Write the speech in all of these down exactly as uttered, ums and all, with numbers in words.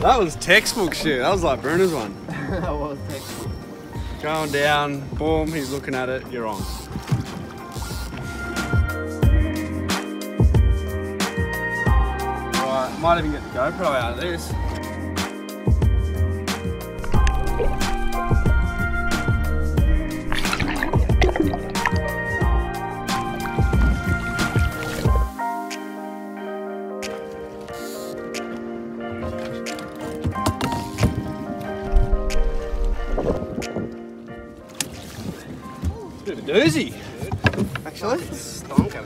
That was textbook shit. That was like Bruno's one. That was textbook. Going down, boom, he's looking at it, you're on. Alright, might even get the GoPro out of this. Bit of a doozy. Actually. It's stonker,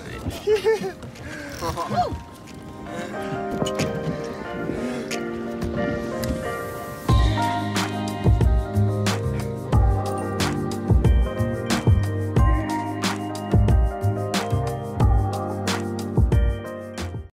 mate.